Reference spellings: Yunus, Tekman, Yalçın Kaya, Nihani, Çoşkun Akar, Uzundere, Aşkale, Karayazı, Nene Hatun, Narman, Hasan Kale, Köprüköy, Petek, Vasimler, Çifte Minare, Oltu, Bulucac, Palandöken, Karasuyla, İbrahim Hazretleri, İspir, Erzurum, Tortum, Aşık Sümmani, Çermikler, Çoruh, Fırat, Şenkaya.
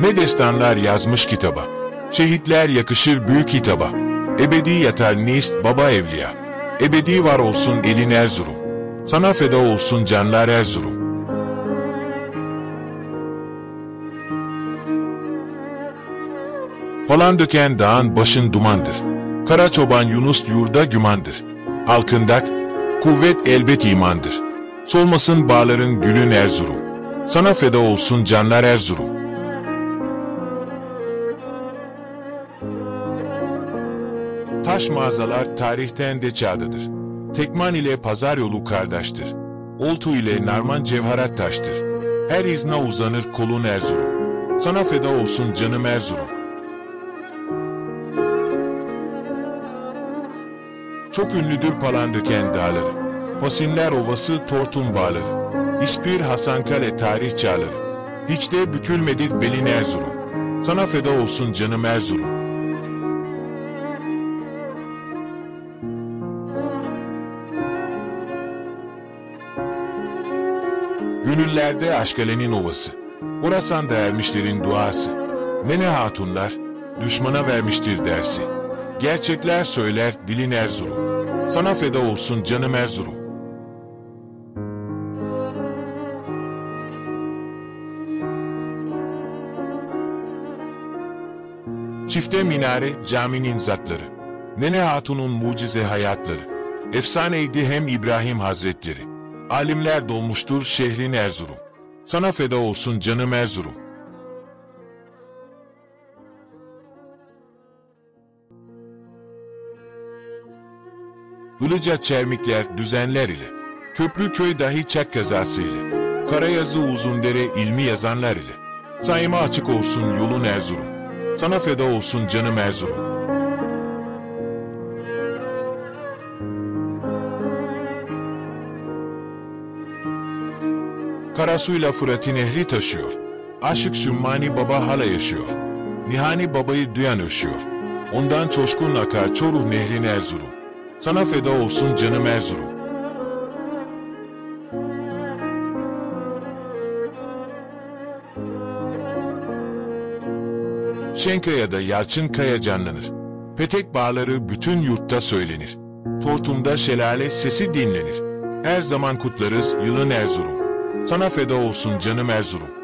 Ne destanlar yazmış kitaba, şehitler yakışır büyük hitaba. Ebedi yatar nist baba evliya, ebedi var olsun elin Erzurum, sana feda olsun canlar Erzurum. Palandöken dağın başın dumandır, kara çoban Yunus yurda gümandır. Halkındak kuvvet elbet imandır, solmasın bağların gülün Erzurum, sana feda olsun canlar Erzurum. Taş mağazalar tarihten de çağdadır. Tekman ile pazar yolu kardeştir. Oltu ile Narman cevharat taştır. Her izna uzanır kolun Erzurum, sana feda olsun canım Erzurum. Çok ünlüdür Palandöken dağları, Vasimler ovası Tortum bağları, İspir Hasan Kale tarih çağları, hiç de bükülmedi belin Erzurum, sana feda olsun canım Erzurum. Gönüllerde Aşkale'nin ovası, Orasan da ermişlerin duası, Nene Hatunlar düşmana vermiştir dersi, gerçekler söyler dilin Erzurum, sana feda olsun canım Erzurum. Çifte Minare caminin zatları, Nene Hatun'un mucize hayatları, efsaneydi hem İbrahim Hazretleri, alimler dolmuştur şehrin Erzurum, sana feda olsun canım Erzurum. Bulucac Çermikler düzenler ile, Köprüköy dahi çak kazası ile, Karayazı Uzundere ilmi yazanlar ile, sayıma açık olsun yolun Erzurum, sana feda olsun canım Erzurum. Karasuyla Fırat'ı nehri taşıyor, Aşık Sümmani baba hala yaşıyor, nihani babayı duyan öşüyor, ondan Çoşkun Akar Çoruh nehrin Erzurum, sana feda olsun canım Erzurum. Şenkaya'da Yalçın Kaya canlanır, Petek bağları bütün yurtta söylenir, Tortum'da şelale sesi dinlenir, her zaman kutlarız yılın Erzurum, sana feda olsun canım Erzurum.